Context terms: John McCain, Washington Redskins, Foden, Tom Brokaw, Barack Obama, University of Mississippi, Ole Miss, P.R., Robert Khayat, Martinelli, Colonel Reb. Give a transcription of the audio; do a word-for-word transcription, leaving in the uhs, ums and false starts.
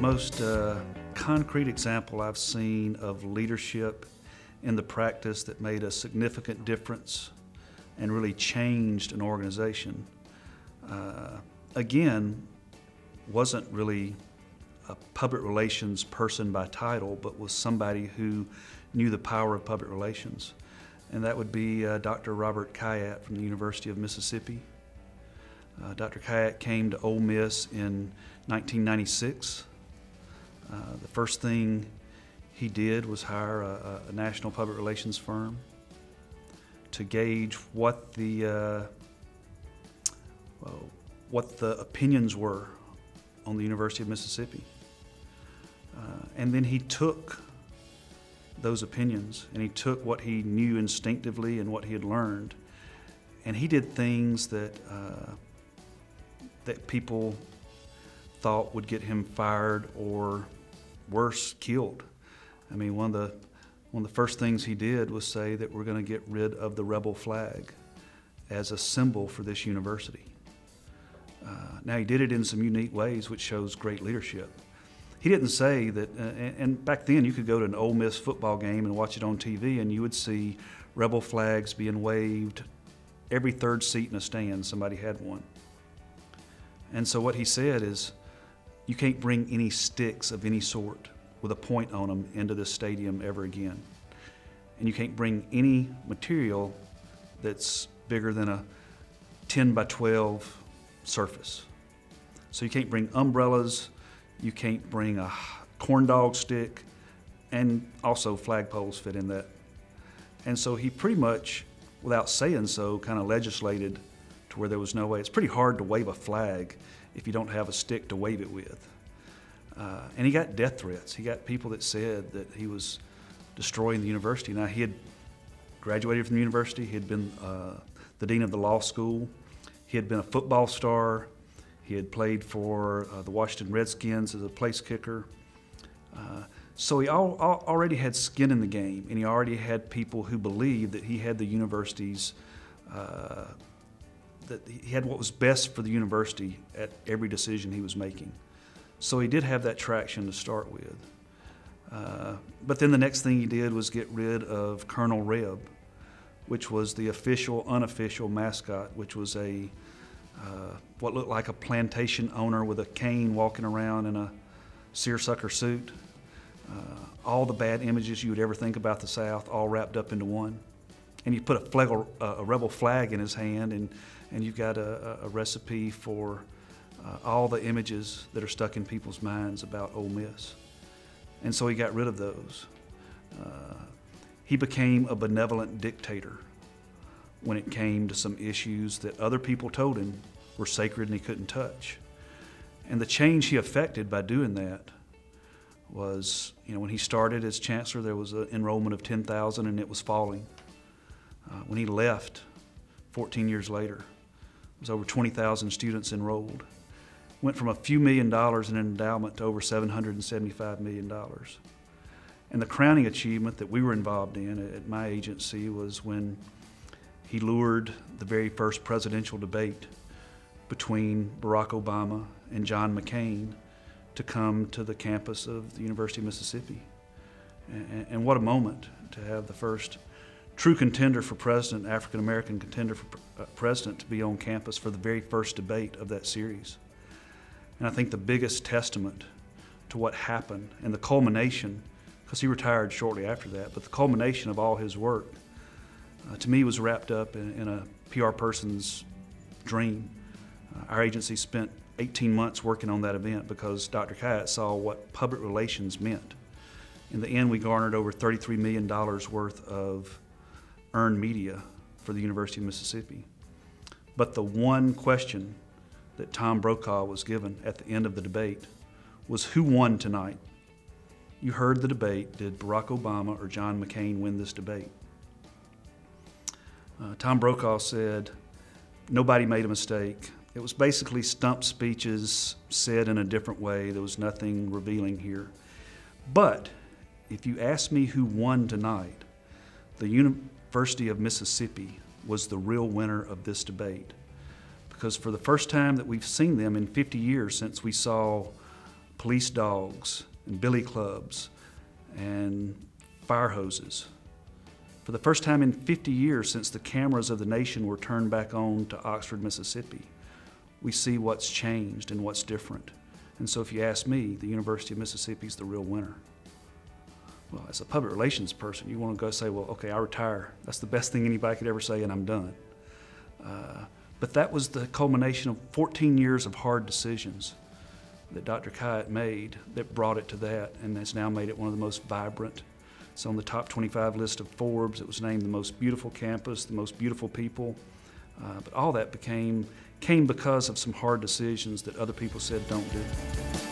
most uh, concrete example I've seen of leadership in the practice that made a significant difference and really changed an organization, uh, again, wasn't really a public relations person by title, but was somebody who knew the power of public relations. And that would be uh, Doctor Robert Khayat from the University of Mississippi. Uh, Doctor Khayat came to Ole Miss in nineteen ninety-six. Uh, the first thing he did was hire a, a national public relations firm to gauge what the, uh, well, what the opinions were on the University of Mississippi. Uh, and then he took those opinions, and he took what he knew instinctively and what he had learned, and he did things that uh, that people thought would get him fired or worse, killed. I mean, one of the one of the first things he did was say that we're going to get rid of the rebel flag as a symbol for this university. Uh, now, he did it in some unique ways, which shows great leadership. He didn't say that, uh, and back then you could go to an Ole Miss football game and watch it on T V and you would see rebel flags being waved. Every third seat in a stand, somebody had one. And so what he said is, you can't bring any sticks of any sort with a point on them into this stadium ever again. And you can't bring any material that's bigger than a ten by twelve surface. So you can't bring umbrellas, you can't bring a corn dog stick, and also flagpoles fit in that. And so he pretty much, without saying so, kind of legislated to where there was no way. It's pretty hard to wave a flag if you don't have a stick to wave it with. Uh, and he got death threats. He got people that said that he was destroying the university. Now, he had graduated from the university. He had been uh, the dean of the law school. He had been a football star. He had played for uh, the Washington Redskins as a place kicker. Uh, so he all, all, already had skin in the game, and he already had people who believed that he had the university's, uh, that he had what was best for the university at every decision he was making. So he did have that traction to start with. Uh, but then the next thing he did was get rid of Colonel Reb, which was the official, unofficial mascot, which was a, Uh, what looked like a plantation owner with a cane walking around in a seersucker suit. Uh, all the bad images you would ever think about the South, all wrapped up into one. And you put a, flag, a rebel flag in his hand, and, and you've got a, a recipe for uh, all the images that are stuck in people's minds about Ole Miss. And so he got rid of those. Uh, he became a benevolent dictator when it came to some issues that other people told him were sacred and he couldn't touch. And the change he effected by doing that was, you know, when he started as chancellor, there was an enrollment of ten thousand and it was falling. Uh, when he left fourteen years later, there was over twenty thousand students enrolled. Went from a few million dollars in endowment to over seven hundred seventy-five million dollars. And the crowning achievement that we were involved in at my agency was when he lured the very first presidential debate between Barack Obama and John McCain to come to the campus of the University of Mississippi. And, and what a moment to have the first true contender for president, African-American contender for uh, president, to be on campus for the very first debate of that series. And I think the biggest testament to what happened and the culmination, because he retired shortly after that, but the culmination of all his work, Uh, to me, was wrapped up in, in a P R person's dream. Uh, our agency spent eighteen months working on that event because Doctor Khayat saw what public relations meant. In the end, we garnered over thirty-three million dollars worth of earned media for the University of Mississippi. But the one question that Tom Brokaw was given at the end of the debate was, who won tonight? You heard the debate. Did Barack Obama or John McCain win this debate? Uh, Tom Brokaw said, nobody made a mistake. It was basically stump speeches said in a different way. There was nothing revealing here. But if you ask me who won tonight, the University of Mississippi was the real winner of this debate. Because for the first time that we've seen them in fifty years, since we saw police dogs and billy clubs and fire hoses. For the first time in fifty years since the cameras of the nation were turned back on to Oxford, Mississippi, we see what's changed and what's different. And so if you ask me, the University of Mississippi is the real winner. Well, as a public relations person, you want to go say, well, okay, I retire. That's the best thing anybody could ever say, and I'm done. Uh, but that was the culmination of fourteen years of hard decisions that Doctor Khayat made that brought it to that, and that's now made it one of the most vibrant. It's on the top twenty-five list of Forbes. It was named the most beautiful campus, the most beautiful people. Uh, but all that became, came because of some hard decisions that other people said don't do.